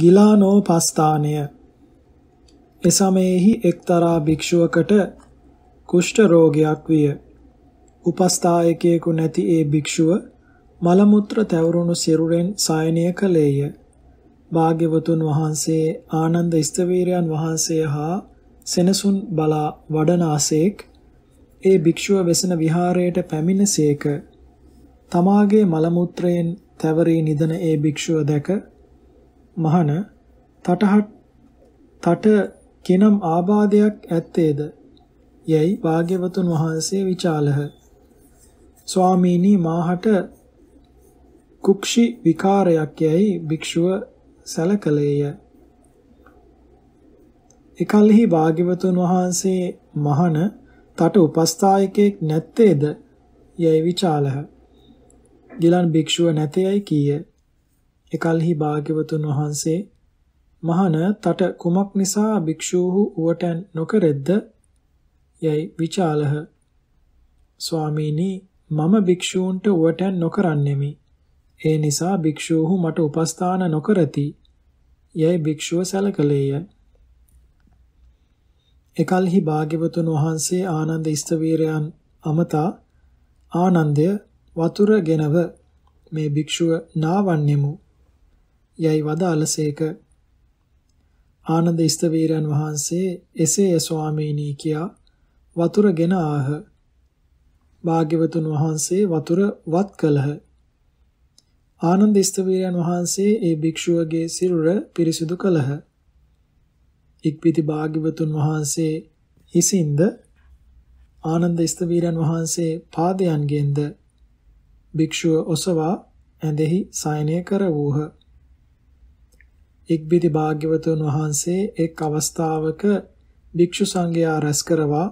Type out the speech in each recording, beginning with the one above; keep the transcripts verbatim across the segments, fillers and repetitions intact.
ගිලානෝපස්ථානය. එසමයෙහි එක්තරා භික්ෂුවකට කුෂ්ඨ රෝගයක් විය. උපස්ථායකයෙකු නැති ඒ භික්ෂුව මල මුත්‍ර තැවරුණු සිරුරෙන් සායනය කළේය. භාග්‍යවතුන් වහන්සේ ආනන්ද ස්ථවිරයන් වහන්සේ හා සෙනසුන් බලා වඩනාසේක් ඒ භික්ෂුව වෙසෙන විහාරයට පැමිණසේක. තමාගේ මල මුත්‍රයෙන් තැවරී නිදන ඒ භික්ෂුව දැක මහන තටහට තට කිනම් ආබාධයක් ඇත්තේද යයි භාග්‍යවතුන් වහන්සේ විචාලහ. ස්වාමීනි මාහට කුක්ෂි විකාරයක් යයි භික්ෂුව සැලකලේය. එකල්හි භාග්‍යවතුන් වහන්සේ මහන තට උපස්ථායකෙක් නැත්තේද යයි විචාලහ. ගිලන් භික්ෂුව නැතේයි කීය. එකල්හි භාග්‍යවතුන් වහන්සේ මහණ තට කුමක් නිසා භික්ෂූහු උවටැන් නොකරෙද්ද යයි විචාලහ. ස්වාමීනි මම භික්ෂූන්ට උවටැන් නොකරන්නෙමි. ඒ නිසා භික්ෂූහු මට උපස්ථාන නොකරති යයි භික්ෂුව සැලකලේය. එකල්හි භාග්‍යවතුන් වහන්සේ ආනන්ද ස්ථවිරයන් අමතා ආනන්දය වතුර ගෙනව මේ භික්ෂුව නාවන්නෙමු යයි වදාළසේක. ආනන්ද ස්ථවිරයන් වහන්සේ එසේය ස්වාමීනී කියා වතුර ගෙන ආහ. භාග්‍යවතුන් වහන්සේ වතුර වත් කළහ. ආනන්ද ස්ථවිරයන් වහන්සේ ඒ භික්ෂුවගේ සිරුර පිරිසිදු කළහ. ඉක්පිති භාග්‍යවතුන් වහන්සේ හිසින්ද ආනන්ද ස්ථවිරයන් වහන්සේ පාදයන්ගෙන්ද භික්ෂුව ඔසවා ඇඳෙහි සයනය කර වූහ. ඉක්බිති භාග්‍යවතුන් වහන්සේ එක් අවස්ථාවක භික්ෂු සංඝයා රැස් කරවා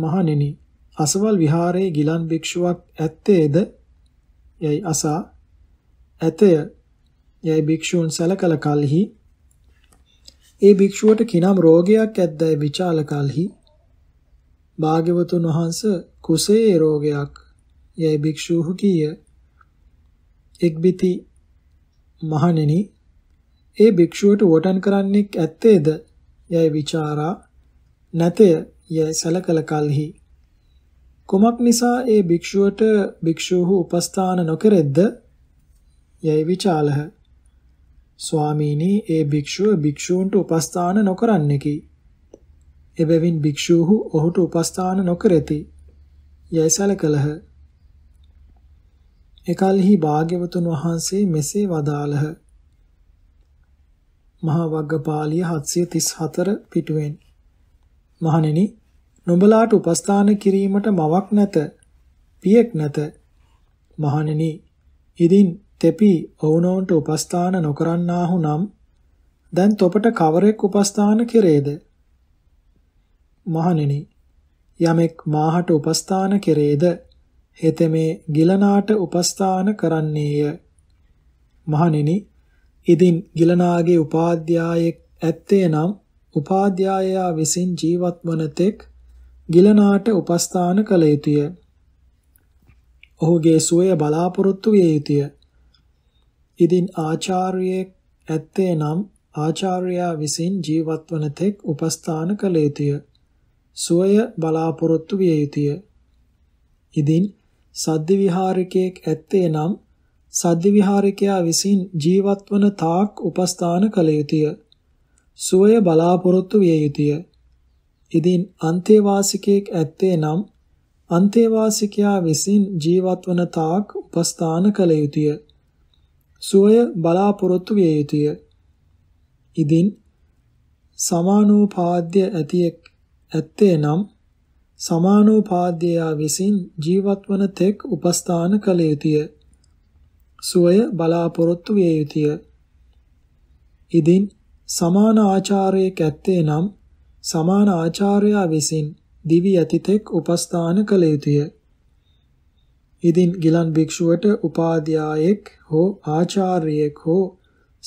මහණෙනි අසවල් විහාරයේ ගිලන් භික්ෂුවක් ඇත්තේද යයි අසා ඇතය යයි භික්ෂූන් සැලකල කලෙහි ඒ භික්ෂුවට කිනම් රෝගයක් ඇද්දයි විචාල කලෙහි භාග්‍යවතුන් වහන්සේ කුසේ රෝගයක් යයි භික්ෂූහු කීය. ඉක්බිති මහණෙනි ඒ භික්ෂුවට වටන් කරන්නෙක් ඇත්තේද යයි විචාරා නැතය යයි සැලකල කලෙහි කුමක් නිසා ඒ භික්ෂුවට භික්ෂූහු උපස්ථාන නොකරෙද්ද යයි විචාලහ. ස්වාමීනි ඒ භික්ෂුව භික්ෂූන්ට උපස්ථාන නොකරන්නේකි. එබැවින් භික්ෂූහු ඔහුට උපස්ථාන නොකරති යයි සැලකලහ. එකල්හි භාග්‍යවතුන් වහන්සේ මෙසේ වදාළහ. මහා වග්ගපාලිය හත්සිය තිස් හතර පිටුවෙන් මහණෙනි නුඹලාට උපස්ථාන කිරීමට මවක් නැත පියෙක් නැත. මහණෙනි ඉදින් තෙපි ඔවුනොන්ට උපස්ථාන නොකරන්නාහු නම් දැන් තොපට කවරෙක් උපස්ථාන කෙරේද? මහණෙනි යමෙක් මාහට උපස්ථාන කෙරේද හෙතෙමේ ගිලනාට උපස්ථාන කරන්නේය. මහණෙනි ඉදින් ගිලනාගේ උපාධ්‍යායෙක් ඇත්තේ නම් උපාධ්‍යායයා විසින් ජීවත් වන තෙක් ගිලනාට උපස්ථාන කළ යුතුය. ඔහුගේ සුවය බලාපොරොත්තු විය යුතුය. ඉදින් ආචාර්යෙක් ඇත්තේ නම් ආචාර්යයා විසින් ජීවත් වන තෙක් උපස්ථාන කළ යුතුය. සුවය බලාපොරොත්තු විය යුතුය. ඉදින් සද්ද විහාරිකයෙක් ඇත්තේ නම් සද්ද විහාරිකයා විසින් ජීවත් වන තාක් උපස්ථාන කළ යුතුය. සුවය බලාපොරොත්තු විය යුතුය. ඉදින් අන්තේවාසිකයෙක් ඇත්තේ නම් අන්තේවාසිකයා විසින් ජීවත් වන තාක් උපස්ථාන කළ යුතුය. සුවය බලාපොරොත්තු විය යුතුය. ඉදින් සමානෝපාද්‍ය ඇතියෙක් ඇත්තේ නම් සමානෝපාද්‍යයා විසින් ජීවත් වන තෙක් උපස්ථාන කළ යුතුය. සුවය බලාපොරොත්තු විය යුතුය. ඉදින් සමාන ආචාර්යෙක් ඇත්තේ නම් සමාන ආචාර්යයා විසින් දිවි යතිතෙක් උපස්ථාන කළ යුතුය. ඉදින් ගිලන් භික්ෂුවට උපාධ්‍යායෙක් හෝ ආචාර්යෙක් හෝ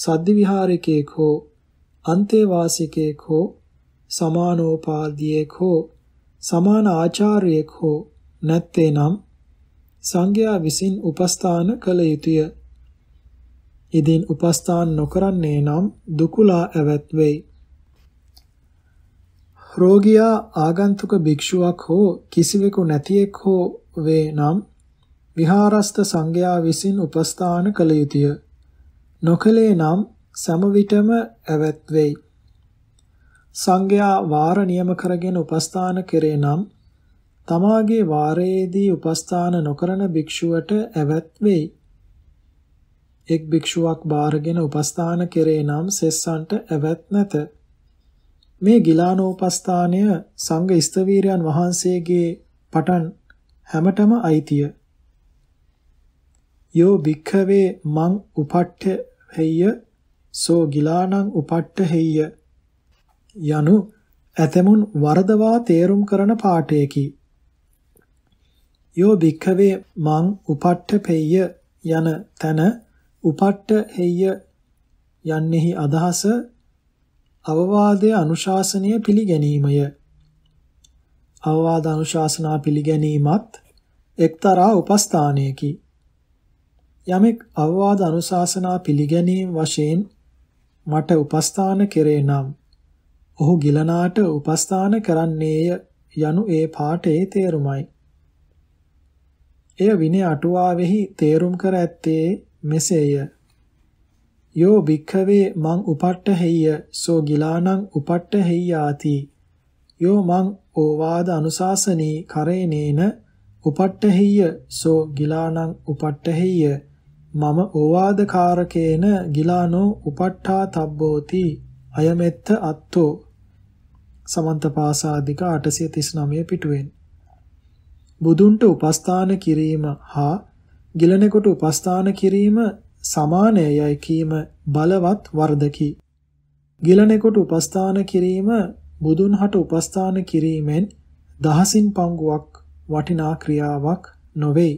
සද්ද විහාරිකයෙක් හෝ අන්තේවාසිකයෙක් හෝ සමානෝපාධ්‍යයෙක් හෝ සමාන ආචාර්යෙක් හෝ නැත්තේ නම් සංඝයා විසින් උපස්ථාන කළ යුතුය. ඉදින් උපස්ථාන නොකරන්නේ නම් දුකලා ඇවත් වෙයි. රෝගියා ආගන්තුක භික්ෂුවක් හෝ කිසිවෙකු නැතිෙක් හෝ වේ නම් විහාරස්ත සංඝයා විසින් උපස්ථාන කළ යුතුය. නොකලේ නම් සම විටම ඇවත් වෙයි. සංඝයා වාර නියම කරගෙන උපස්ථාන කෙරේ නම් තමාගේ වාරයේදී උපස්ථාන නොකරන භික්ෂුවට ඇවත් වෙයි. එක් භික්ෂුවක් බාරගෙන උපස්ථාන කෙරේ නම් සෙස්සන්ට ඇවත් නැත. මේ ගිලානෝපස්ථානය සංඝ ඉස්තවීරයන් වහන්සේගේ පටන් හැමතෙම අයිතිය. යෝ භික්ඛවේ මං උපට්ඨ හේය සෝ ගිලානං උපට්ඨ හේය යනු ඇතමුන් වරදවා තේරුම් කරන පාඨයකි. යෝ භික්ඛවේ මං උපට්ඨ පේය යන තන උපට්ඨ හේය යන්නේහි අදහස අවවාදයේ අනුශාසනීය පිළිගැනීමය. අවවාද අනුශාසනා පිළිගැනීමත් එක්තරා උපස්ථානයකි. යමෙක් අවවාද අනුශාසනා පිළිගැනීම වශයෙන් මට උපස්ථාන කෙරේ නම් ඔහු ගිලනාට උපස්ථාන කරන්නේය යනු ඒ පාඨයේ තේරුමයි. එය විනය අටුවාවෙහි තේරුම් කර ඇත්තේ මෙසේය. යෝ භික්ඛවේ මං උපට්ඨහෙය්‍ය සෝ ගිලානං උපට්ඨහෙය්‍යාති යෝ මං ඕවාද අනුශාසනී කරේනේන උපට්ඨහෙය්‍ය සෝ ගිලානං උපට්ඨහෙය්‍ය මම ඕවාද කාරකේන ගිලානෝ උපට්ඨා තබ්බෝති අයමෙත්ත අත්තෝ සමන්තපාසාදික අටසිය තිස් නවය පිටුවෙන්. බුදුන්ට උපස්ථාන කිරීම හා ගිලනෙකුට උපස්ථාන කිරීම සමානය යයි කීම බලවත් වර්ධකි. ගිලනෙකුට උපස්ථාන කිරීම බුදුන් හට උපස්ථාන කිරීමෙන් දහසින් පංගුවක් වටිනා ක්‍රියාවක් නොවේ.